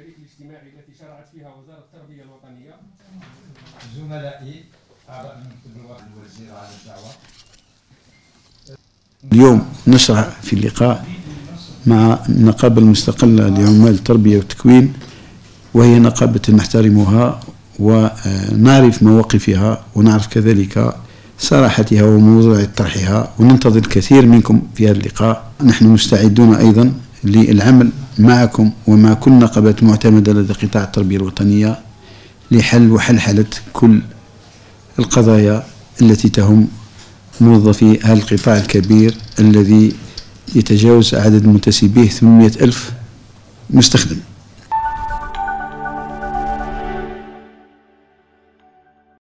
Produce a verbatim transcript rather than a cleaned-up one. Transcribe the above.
الاجتماعي التي شرعت فيها وزارة التربية الوطنية. زملائي أعضاء من كل واحد والوزير على الدعوة. اليوم نشرع في لقاء مع النقابة المستقلة لعمال التربية والتكوين، وهي نقابة نحترمها ونعرف مواقفها ونعرف كذلك صراحتها وموضوع طرحها، وننتظر الكثير منكم في هذا اللقاء. نحن مستعدون أيضا للعمل معكم ومع كل نقابات معتمدة لدى قطاع التربية الوطنية لحل وحلحلة كل القضايا التي تهم موظفي هذا القطاع الكبير الذي يتجاوز عدد منتسبيه ثمانمائة ألف مستخدم.